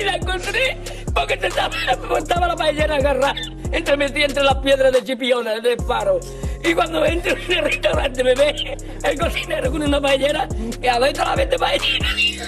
Y la encontré porque estaba la paellera agarrada, entremetida entre las piedras de Chipiona, del faro. Y cuando entro en el restaurante me ve el cocinero con una paellera y adentro la vende paellera.